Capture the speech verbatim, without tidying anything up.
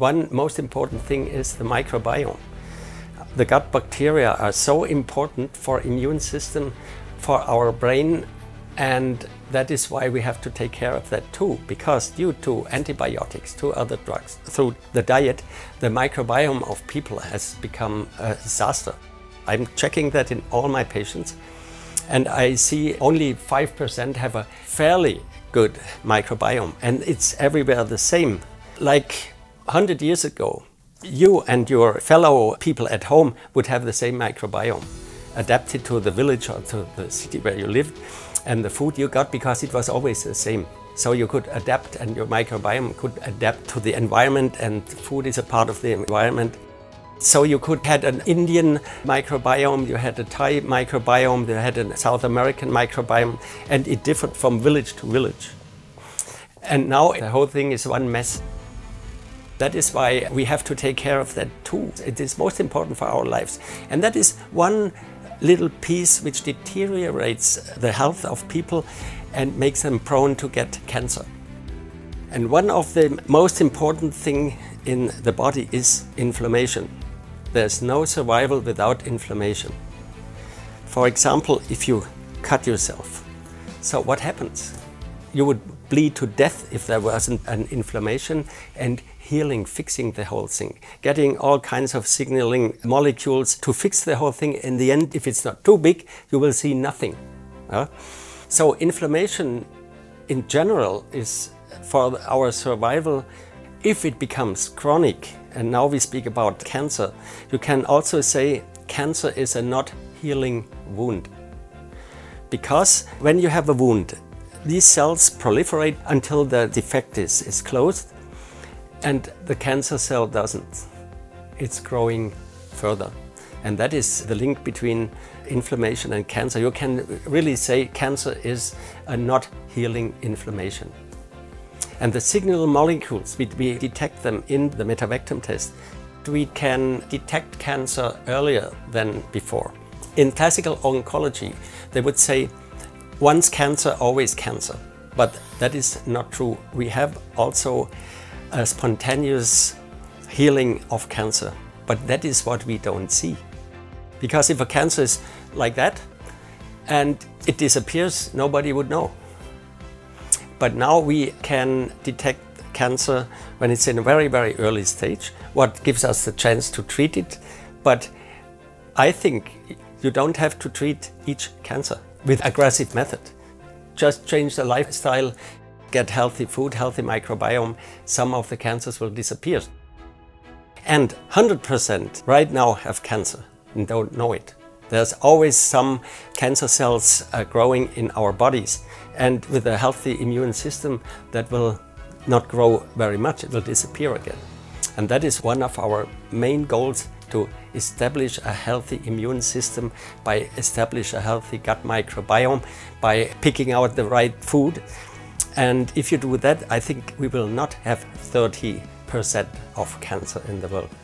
one most important thing is the microbiome. The gut bacteria are so important for immune system, for our brain, and that is why we have to take care of that too, because due to antibiotics, to other drugs, through the diet, the microbiome of people has become a disaster. I'm checking that in all my patients, and I see only five percent have a fairly good microbiome, and it's everywhere the same. Like one hundred years ago, you and your fellow people at home would have the same microbiome, adapted to the village or to the city where you lived and the food you got, because it was always the same. So you could adapt, and your microbiome could adapt to the environment, and food is a part of the environment. So you could had an Indian microbiome, you had a Thai microbiome, you had a South American microbiome, and it differed from village to village. And now the whole thing is one mess. That is why we have to take care of that too. It is most important for our lives. And that is one little piece which deteriorates the health of people and makes them prone to get cancer. And one of the most important things in the body is inflammation. There's no survival without inflammation. For example, if you cut yourself, so what happens? You would bleed to death if there wasn't an inflammation and healing, fixing the whole thing, getting all kinds of signaling molecules to fix the whole thing. In the end, if it's not too big, you will see nothing. Huh? So inflammation in general is for our survival. If it becomes chronic, and now we speak about cancer, you can also say cancer is a not healing wound. Because when you have a wound, these cells proliferate until the defect is, is closed, and the cancer cell doesn't. It's growing further. And that is the link between inflammation and cancer. You can really say cancer is a not healing inflammation. And the signal molecules, we, we detect them in the metavectum test. We can detect cancer earlier than before. In classical oncology, they would say, once cancer, always cancer. But that is not true. We have also a spontaneous healing of cancer. But that is what we don't see. Because if a cancer is like that and it disappears, nobody would know. But now we can detect cancer when it's in a very, very early stage, what gives us the chance to treat it. But I think you don't have to treat each cancer with aggressive method. Just change the lifestyle, get healthy food, healthy microbiome, some of the cancers will disappear. And one hundred percent right now have cancer and don't know it. There's always some cancer cells uh, growing in our bodies, and with a healthy immune system that will not grow very much, it will disappear again. And that is one of our main goals, to establish a healthy immune system, by establish a healthy gut microbiome, by picking out the right food. And if you do that, I think we will not have thirty percent of cancer in the world.